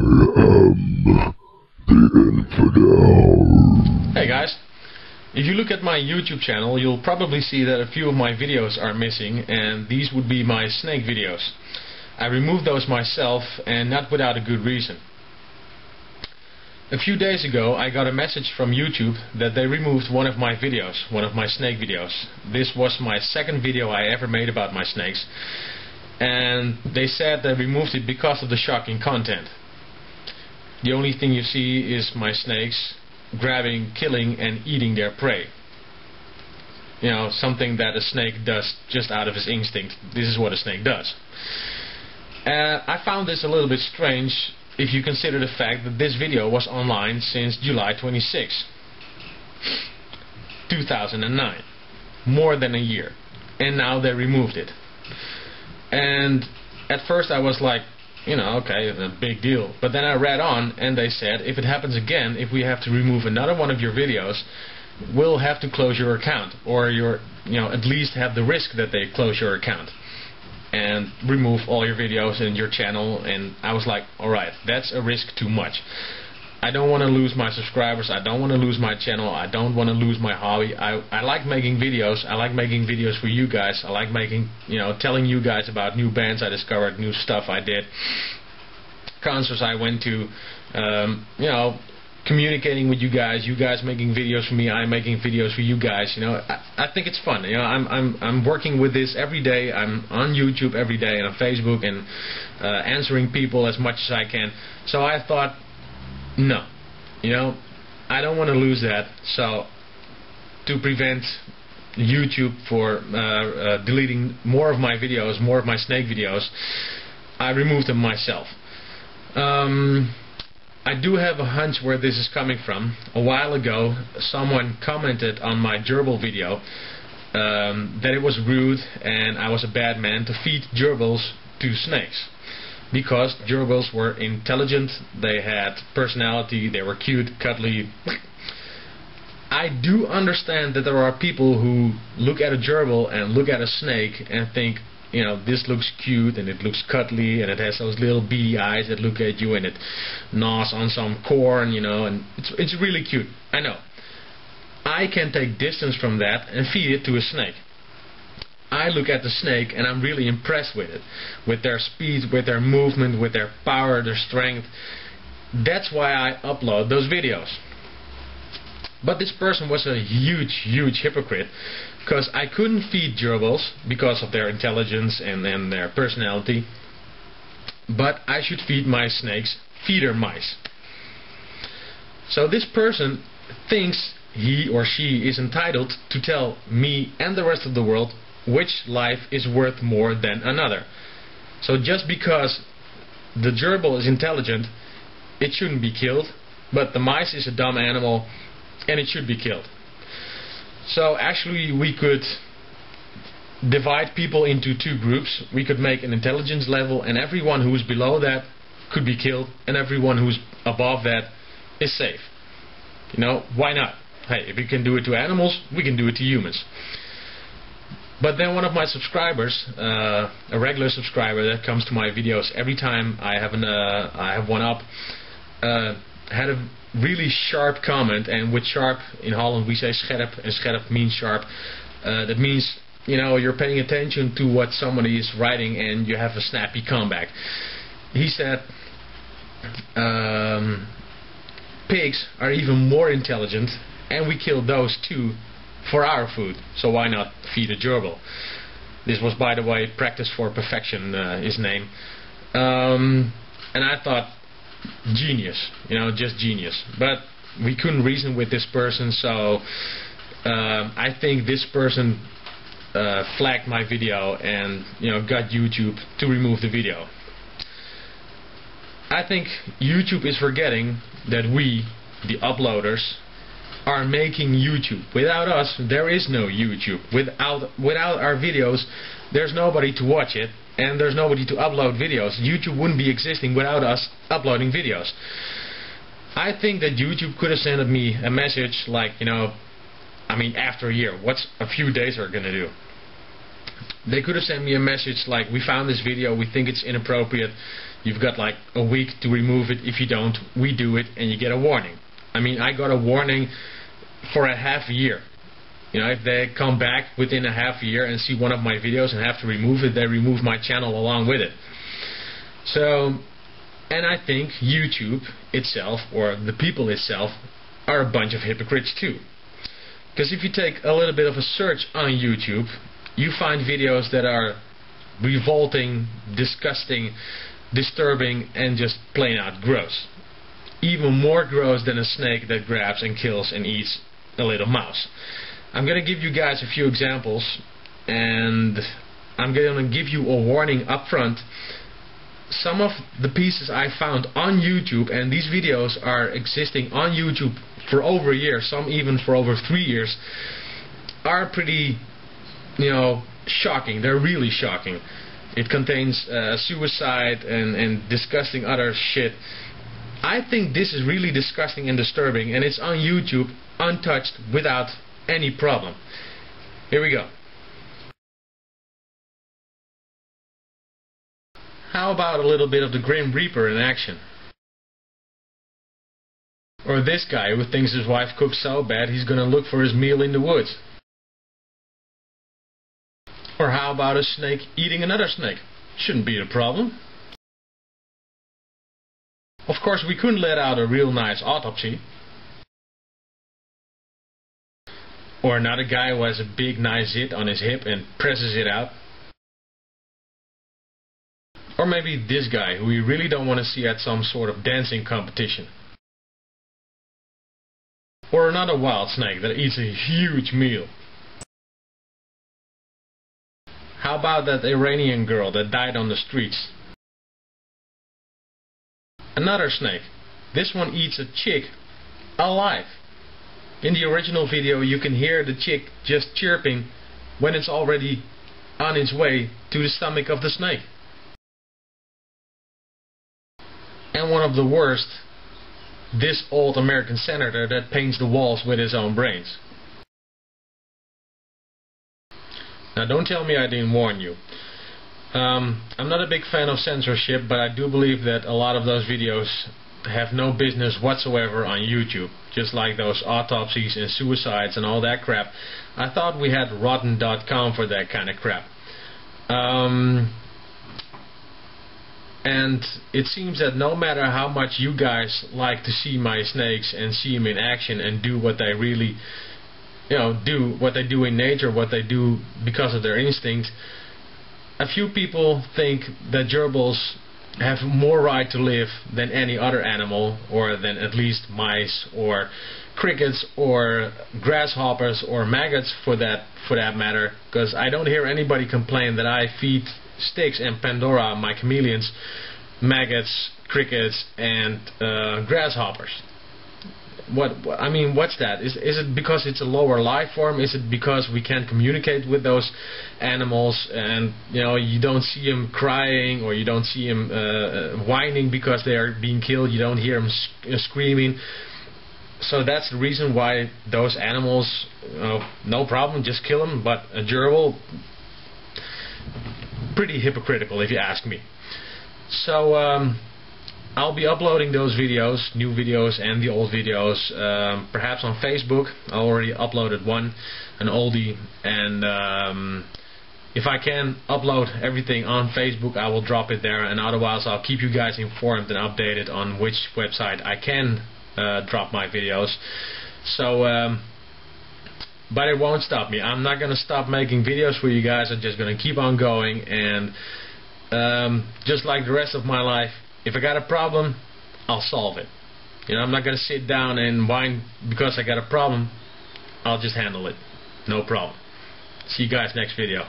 am the infidel. Hey guys, if you look at my YouTube channel, you'll probably see that a few of my videos are missing, and these would be my snake videos. I removed those myself, and not without a good reason. A few days ago I got a message from YouTube that they removed one of my videos, one of my snake videos. This was my second video I ever made about my snakes, and they said they removed it because of the shocking content. The only thing you see is my snakes grabbing, killing and eating their prey. You know, something that a snake does just out of his instinct. This is what a snake does. I found this a little bit strange if you consider the fact that this video was online since July 26, 2009. More than a year. And now they removed it. And at first I was like, you know, okay, a big deal. But then I read on and they said, if it happens again, if we have to remove another one of your videos, we'll have to close your account, or your, you know, at least have the risk that they close your account and remove all your videos and your channel. And I was like, alright, that's a risk too much. I don't want to lose my subscribers, I don't want to lose my channel, I don't want to lose my hobby. I like making videos, I like making videos for you guys, I like making, you know, telling you guys about new bands I discovered, new stuff I did, concerts I went to, you know, communicating with you guys making videos for me, I'm making videos for you guys, you know. I think it's fun, you know, I'm working with this every day, I'm on YouTube every day, and on Facebook, and answering people as much as I can. So I thought, no, you know, I don't want to lose that. So to prevent YouTube for deleting more of my videos, more of my snake videos, I removed them myself. I do have a hunch where this is coming from. A while ago someone commented on my gerbil video that it was rude and I was a bad man to feed gerbils to snakes, because gerbils were intelligent, they had personality, they were cute, cuddly. I do understand that there are people who look at a gerbil and look at a snake and think, you know, this looks cute and it looks cuddly and it has those little beady eyes that look at you and it gnaws on some corn, you know, and it's really cute. I know. I can take distance from that and feed it to a snake. I look at the snake and I'm really impressed with it, with their speed, with their movement, with their power, their strength. That's why I upload those videos. But this person was a huge hypocrite, because I couldn't feed gerbils because of their intelligence and their personality, but I should feed my snakes feeder mice. So this person thinks he or she is entitled to tell me and the rest of the world which life is worth more than another. So just because the gerbil is intelligent, it shouldn't be killed, but the mice is a dumb animal and it should be killed. So actually we could divide people into two groups. We could make an intelligence level, and everyone who is below that could be killed, and everyone who is above that is safe. You know, why not? Hey, if we can do it to animals, we can do it to humans. But then one of my subscribers, a regular subscriber that comes to my videos every time I have one up, had a really sharp comment. And with sharp, in Holland we say scherp, and scherp means sharp. That means, you know, you're paying attention to what somebody is writing and you have a snappy comeback. He said, pigs are even more intelligent and we kill those too for our food, so why not feed a gerbil? This was, by the way, Practice for Perfection, his name. And I thought, genius, you know, just genius. But we couldn't reason with this person, so I think this person flagged my video and, you know, got YouTube to remove the video. I think YouTube is forgetting that we, the uploaders, are making YouTube. Without us, there is no YouTube. Without our videos, there's nobody to watch it, and there's nobody to upload videos. YouTube wouldn't be existing without us uploading videos. I think that YouTube could have sent me a message like, you know, I mean, after a year, what's a few days are gonna do? They could have sent me a message like, we found this video, we think it's inappropriate, You've got like a week to remove it. If you don't, we do it and you get a warning. I mean, I got a warning for a half year. You know, if they come back within a half year and see one of my videos and have to remove it, they remove my channel along with it. So, and I think YouTube itself, or the people itself, are a bunch of hypocrites too. Because if you take a little bit of a search on YouTube, you find videos that are revolting, disgusting, disturbing, and just plain out gross. Even more gross than a snake that grabs and kills and eats a little mouse. I'm going to give you guys a few examples, and I'm going to give you a warning up front. Some of the pieces I found on YouTube, and these videos are existing on YouTube for over a year, some even for over 3 years, are pretty, you know, shocking. They're really shocking. It contains suicide and disgusting other shit. I think this is really disgusting and disturbing, and it's on YouTube, untouched, without any problem. Here we go. How about a little bit of the Grim Reaper in action? Or this guy who thinks his wife cooks so bad he's gonna look for his meal in the woods. Or how about a snake eating another snake? Shouldn't be a problem. Of course, we couldn't let out a real nice autopsy. Or another guy who has a big nice zit on his hip and presses it out. Or maybe this guy who you really don't want to see at some sort of dancing competition. Or another wild snake that eats a huge meal. How about that Iranian girl that died on the streets? Another snake. This one eats a chick alive. In the original video you can hear the chick just chirping when it's already on its way to the stomach of the snake. And one of the worst, this old American senator that paints the walls with his own brains. Now don't tell me I didn't warn you. I'm not a big fan of censorship, but I do believe that a lot of those videos have no business whatsoever on YouTube, just like those autopsies and suicides and all that crap. I thought we had rotten.com for that kind of crap. And it seems that no matter how much you guys like to see my snakes and see them in action and do what they really, you know, do what they do in nature, what they do because of their instinct, a few people think that gerbils have more right to live than any other animal, or than at least mice or crickets or grasshoppers or maggots for that matter, because I don't hear anybody complain that I feed Styx and Pandora, my chameleons, maggots, crickets and grasshoppers. What I mean, what's that? Is it because it's a lower life form? Is it because we can't communicate with those animals, and you know, you don't see them crying, or you don't see them whining because they are being killed? You don't hear them screaming. So that's the reason why those animals, no problem, just kill them. But a gerbil, pretty hypocritical if you ask me. So I'll be uploading those videos, new videos and the old videos, perhaps on Facebook. I already uploaded one, an oldie, and if I can upload everything on Facebook, I will drop it there, and otherwise I'll keep you guys informed and updated on which website I can drop my videos. So, but it won't stop me. I'm not going to stop making videos for you guys. I'm just going to keep on going, and just like the rest of my life, if I got a problem, I'll solve it. You know, I'm not going to sit down and whine because I got a problem. I'll just handle it. No problem. See you guys next video.